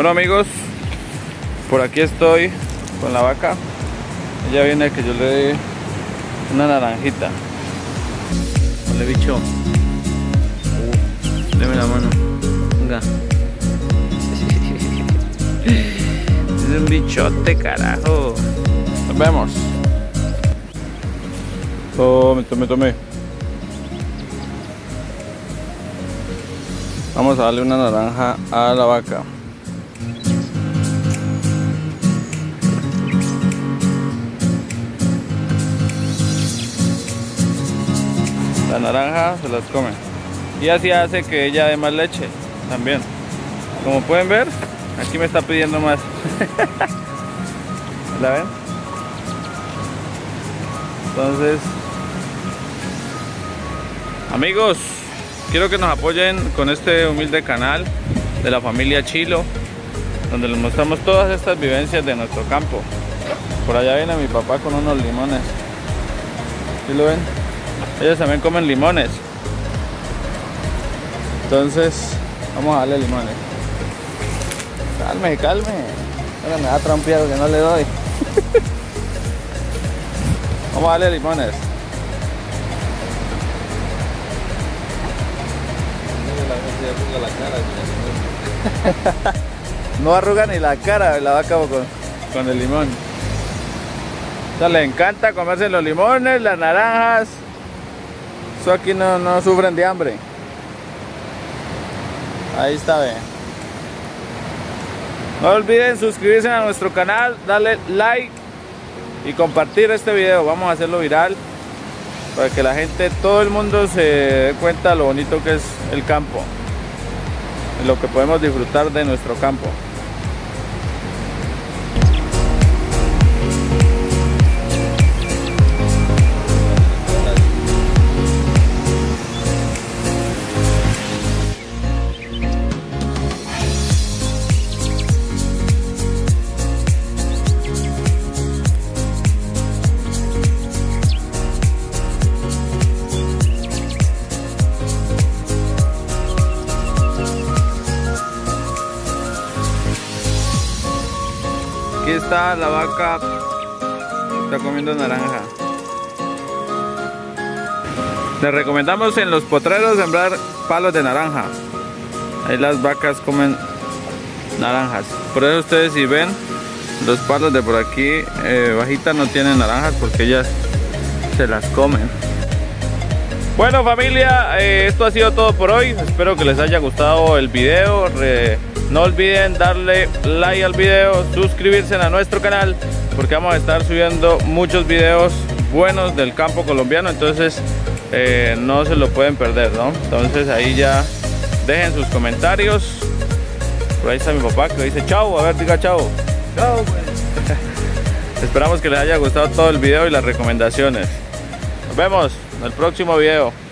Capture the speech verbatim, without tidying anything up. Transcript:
Bueno amigos, por aquí estoy con la vaca. Ella viene a que yo le dé una naranjita. Vale, bicho. Deme la mano. Venga. Es un bichote, carajo. Nos vemos. Tome, tome, tome. Vamos a darle una naranja a la vaca. La naranja se las come. Y así hace que ella dé más leche también. Como pueden ver, aquí me está pidiendo más. ¿La ven? Entonces, amigos, quiero que nos apoyen con este humilde canal de la familia Chilo, donde les mostramos todas estas vivencias de nuestro campo. Por allá viene mi papá con unos limones. ¿Sí lo ven? Ellos también comen limones. Entonces, vamos a darle limones. Calme, calme. Ahora me da trampeado que no le doy. Vamos a darle limones. No arruga ni la cara la vaca con, con el limón. O sea, le encanta comerse los limones, las naranjas. Eso aquí no, no sufren de hambre. Ahí está, ve. No olviden suscribirse a nuestro canal, darle like y compartir este video. Vamos a hacerlo viral para que la gente, todo el mundo se dé cuenta lo bonito que es el campo, lo que podemos disfrutar de nuestro campo. Aquí está la vaca, está comiendo naranja. Les recomendamos en los potreros sembrar palos de naranja. Ahí las vacas comen naranjas. Por eso ustedes, si ven los palos de por aquí eh, bajitas, no tienen naranjas porque ellas se las comen. Bueno familia, eh, esto ha sido todo por hoy. Espero que les haya gustado el video. Re No olviden darle like al video, suscribirse a nuestro canal, porque vamos a estar subiendo muchos videos buenos del campo colombiano, entonces eh, no se lo pueden perder, ¿no? Entonces ahí ya dejen sus comentarios. Por ahí está mi papá que dice chao, a ver, diga chao. Chao, pues. Esperamos que les haya gustado todo el video y las recomendaciones. Nos vemos en el próximo video.